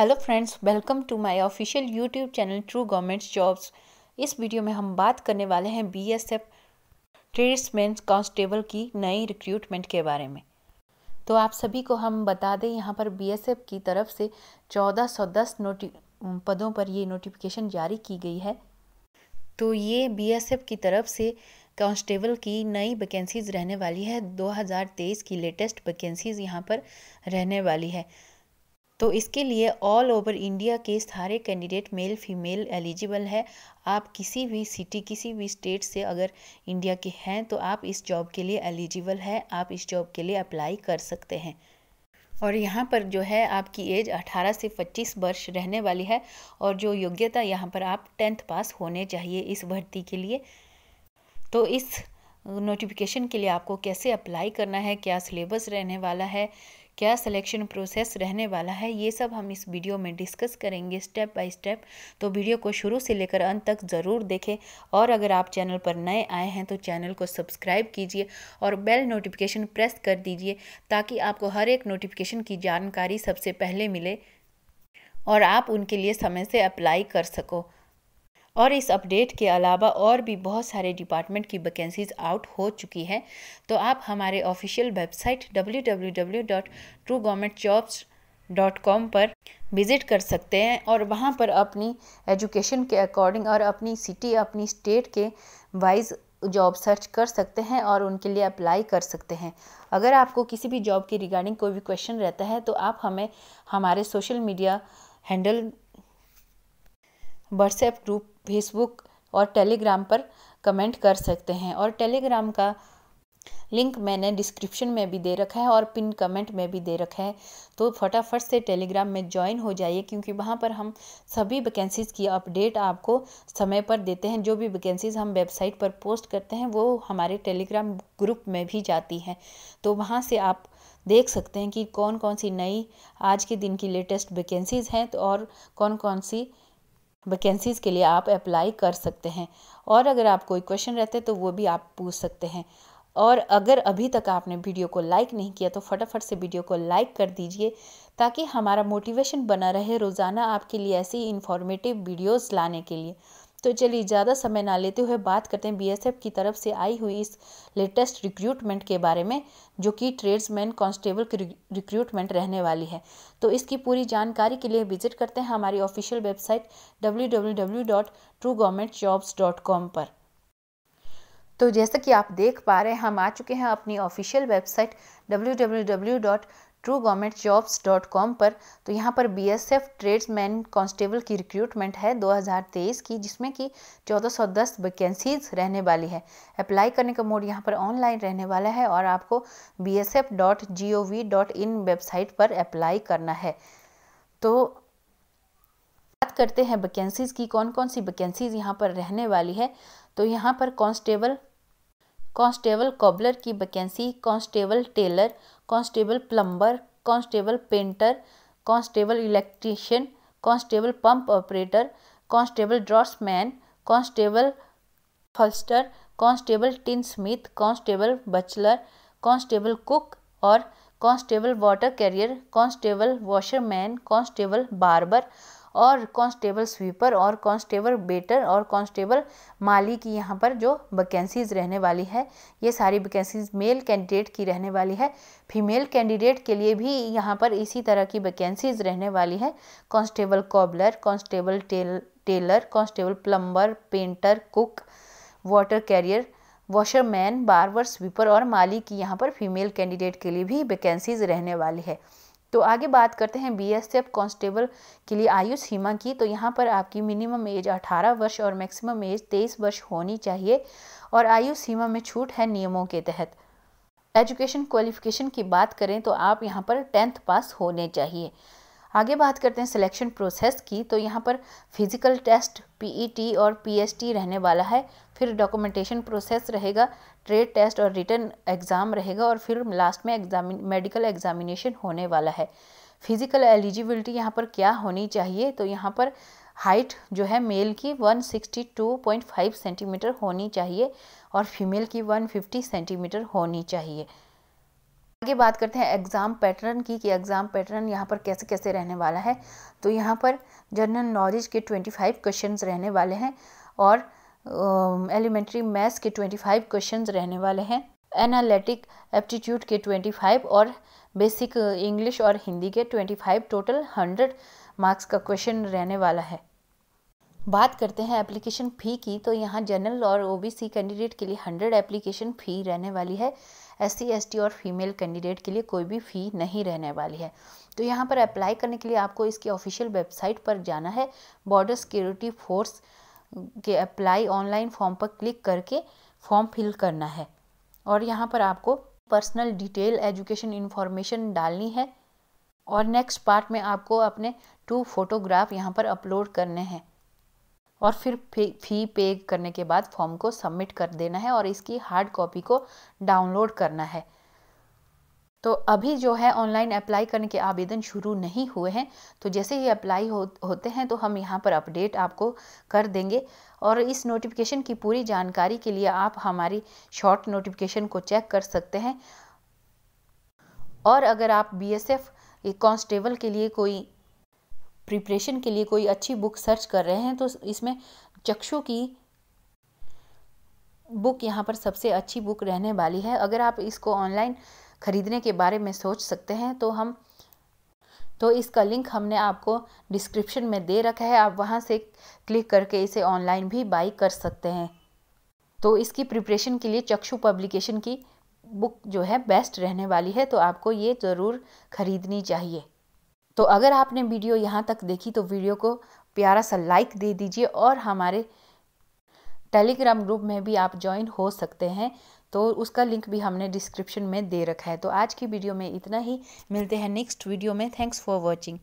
Hello friends, welcome to my official YouTube channel true government jobs. इस video में हम बात करने वाले हैं बीएसएफ ट्रेड्समैन कांस्टेबल की नई रिक्रूटमेंट के बारे में। तो आप सभी को हम बता दें, यहाँ पर बीएसएफ की तरफ से 1410 पदों पर ये नोटिफिकेशन जारी की गई है। तो ये बीएसएफ की तरफ से कांस्टेबल की नई वैकेंसीज़ रहने वाली है। 2023 की लेटेस्ट वैकेंसीज़ यहाँ पर रहने वाली है। तो इसके लिए ऑल ओवर इंडिया के सारे कैंडिडेट मेल फीमेल एलिजिबल है। आप किसी भी सिटी किसी भी स्टेट से अगर इंडिया के हैं तो आप इस जॉब के लिए एलिजिबल है, आप इस जॉब के लिए अप्लाई कर सकते हैं। और यहाँ पर जो है आपकी एज 18 से 25 वर्ष रहने वाली है और जो योग्यता यहाँ पर आप 10th पास होने चाहिए इस भर्ती के लिए। तो इस नोटिफिकेशन के लिए आपको कैसे अप्लाई करना है, क्या सिलेबस रहने वाला है, क्या सिलेक्शन प्रोसेस रहने वाला है, ये सब हम इस वीडियो में डिस्कस करेंगे स्टेप बाय स्टेप। तो वीडियो को शुरू से लेकर अंत तक ज़रूर देखें। और अगर आप चैनल पर नए आए हैं तो चैनल को सब्सक्राइब कीजिए और बेल नोटिफिकेशन प्रेस कर दीजिए ताकि आपको हर एक नोटिफिकेशन की जानकारी सबसे पहले मिले और आप उनके लिए समय से अप्लाई कर सको। और इस अपडेट के अलावा और भी बहुत सारे डिपार्टमेंट की वैकेंसीज आउट हो चुकी हैं। तो आप हमारे ऑफिशियल वेबसाइट www.truegovtjobs.com पर विज़िट कर सकते हैं और वहां पर अपनी एजुकेशन के अकॉर्डिंग और अपनी सिटी अपनी स्टेट के वाइज जॉब सर्च कर सकते हैं और उनके लिए अप्लाई कर सकते हैं। अगर आपको किसी भी जॉब के रिगार्डिंग कोई भी क्वेश्चन रहता है तो आप हमें हमारे social media handle WhatsApp group, Facebook और टेलीग्राम पर कमेंट कर सकते हैं। और टेलीग्राम का लिंक मैंने डिस्क्रिप्शन में भी दे रखा है और पिन कमेंट में भी दे रखा है। तो फटाफट से टेलीग्राम में ज्वाइन हो जाइए क्योंकि वहाँ पर हम सभी वैकेंसीज़ की अपडेट आपको समय पर देते हैं। जो भी वैकेंसीज़ हम वेबसाइट पर पोस्ट करते हैं वो हमारे टेलीग्राम ग्रुप में भी जाती हैं। तो वहाँ से आप देख सकते हैं कि कौन कौन सी नई आज के दिन की लेटेस्ट वैकेंसीज़ हैं तो और कौन कौन सी वैकेंसीज़ के लिए आप अप्लाई कर सकते हैं। और अगर आप कोई क्वेश्चन रहते हैं तो वो भी आप पूछ सकते हैं। और अगर अभी तक आपने वीडियो को लाइक नहीं किया तो फटाफट से वीडियो को लाइक कर दीजिए ताकि हमारा मोटिवेशन बना रहे रोज़ाना आपके लिए ऐसी इन्फॉर्मेटिव वीडियोस लाने के लिए। तो चलिए ज़्यादा समय ना लेते हुए बात करते हैं बीएसएफ की तरफ से आई हुई इस लेटेस्ट रिक्रूटमेंट के बारे में, जो कि ट्रेड्समैन कांस्टेबल की रिक्रूटमेंट रहने वाली है। तो इसकी पूरी जानकारी के लिए विजिट करते हैं हमारी ऑफिशियल वेबसाइट www.truegovtjobs.com पर। तो जैसा कि आप देख पा रहे हैं हम आ चुके हैं अपनी ऑफिशियल वेबसाइट www.truegovtjobs.com पर। तो यहाँ पर बीएसएफ ट्रेड्समैन कांस्टेबल की रिक्रूटमेंट है 2023 की, जिसमें कि 1410 वैकेंसीज रहने वाली है। अप्लाई करने का मोड यहाँ पर ऑनलाइन रहने वाला है और आपको BSF.gov.in वेबसाइट पर अप्लाई करना है। तो बात करते हैं वैकेंसीज की, कौन कौन सी वैकेंसीज यहाँ पर रहने वाली है। तो यहाँ पर कांस्टेबल कॉबलर की vacancy, constable tailor, constable plumber, constable painter, constable electrician, constable pump operator, constable draughtsman, constable foster, constable tin Smith, constable बचलर, constable cook और constable water carrier, constable washerman, constable barber और constable sweeper और constable waiter और constable माली की यहाँ पर जो vacancies रहने वाली है। ये सारी वैकेंसीज़ मेल कैंडिडेट की रहने वाली है। फीमेल कैंडिडेट के लिए भी यहाँ पर इसी तरह की वैकेंसीज़ रहने वाली है। Constable cobbler, constable tailor, constable plumber, painter, cook, water carrier, washerman, barber, sweeper और माली की यहाँ पर फीमेल कैंडिडेट के लिए भी वैकेंसीज़ रहने वाली है। तो आगे बात करते हैं बीएसएफ कांस्टेबल के लिए आयु सीमा की। तो यहाँ पर आपकी मिनिमम एज 18 वर्ष और मैक्सिमम एज 23 वर्ष होनी चाहिए और आयु सीमा में छूट है नियमों के तहत। एजुकेशन क्वालिफिकेशन की बात करें तो आप यहाँ पर 10th पास होने चाहिए। आगे बात करते हैं सिलेक्शन प्रोसेस की। तो यहाँ पर फिजिकल टेस्ट, पीईटी और पीएसटी रहने वाला है। फिर डॉक्यूमेंटेशन प्रोसेस रहेगा, ट्रेड टेस्ट और रिटन एग्ज़ाम रहेगा और फिर लास्ट में मेडिकल एग्जामिनेशन होने वाला है। फिजिकल एलिजिबिलिटी यहाँ पर क्या होनी चाहिए, तो यहाँ पर हाइट जो है मेल की 162.5 सेंटीमीटर होनी चाहिए और फीमेल की 150 सेंटीमीटर होनी चाहिए। आगे बात करते हैं एग्ज़ाम पैटर्न की कि एग्ज़ाम पैटर्न यहाँ पर कैसे कैसे रहने वाला है। तो यहाँ पर जनरल नॉलेज के 25 क्वेश्चंस रहने वाले हैं और एलिमेंट्री मैथ्स के 25 क्वेश्चंस रहने वाले हैं, एनालिटिक एप्टीट्यूड के 25 और बेसिक इंग्लिश और हिंदी के 25, टोटल 100 मार्क्स का क्वेश्चन रहने वाला है। बात करते हैं एप्लीकेशन फ़ी की, तो यहाँ जनरल और ओबीसी कैंडिडेट के लिए 100 एप्लीकेशन फ़ी रहने वाली है। SC ST और फीमेल कैंडिडेट के लिए कोई भी फ़ी नहीं रहने वाली है। तो यहाँ पर अप्लाई करने के लिए आपको इसकी ऑफिशियल वेबसाइट पर जाना है, बॉर्डर सिक्योरिटी फोर्स के अप्लाई ऑनलाइन फॉर्म पर क्लिक करके फॉर्म फिल करना है और यहाँ पर आपको पर्सनल डिटेल एजुकेशन इन्फॉर्मेशन डालनी है और नेक्स्ट पार्ट में आपको अपने 2 फोटोग्राफ यहाँ पर अपलोड करने हैं और फिर फ़ी पे करने के बाद फॉर्म को सबमिट कर देना है और इसकी हार्ड कॉपी को डाउनलोड करना है। तो अभी जो है ऑनलाइन अप्लाई करने के आवेदन शुरू नहीं हुए हैं, तो जैसे ही अप्लाई होते हैं तो हम यहाँ पर अपडेट आपको कर देंगे। और इस नोटिफिकेशन की पूरी जानकारी के लिए आप हमारी शॉर्ट नोटिफिकेशन को चेक कर सकते हैं। और अगर आप BSF कांस्टेबल के लिए कोई प्रिपरेशन के लिए कोई अच्छी बुक सर्च कर रहे हैं तो इसमें चक्षु की बुक यहाँ पर सबसे अच्छी बुक रहने वाली है। अगर आप इसको ऑनलाइन ख़रीदने के बारे में सोच सकते हैं तो इसका लिंक हमने आपको डिस्क्रिप्शन में दे रखा है, आप वहाँ से क्लिक करके इसे ऑनलाइन भी बाई कर सकते हैं। तो इसकी प्रिपरेशन के लिए चक्षु पब्लिकेशन की बुक जो है बेस्ट रहने वाली है, तो आपको ये ज़रूर ख़रीदनी चाहिए। तो अगर आपने वीडियो यहाँ तक देखी तो वीडियो को प्यारा सा लाइक दे दीजिए और हमारे टेलीग्राम ग्रुप में भी आप ज्वाइन हो सकते हैं, तो उसका लिंक भी हमने डिस्क्रिप्शन में दे रखा है। तो आज की वीडियो में इतना ही, मिलते हैं नेक्स्ट वीडियो में। Thanks for watching.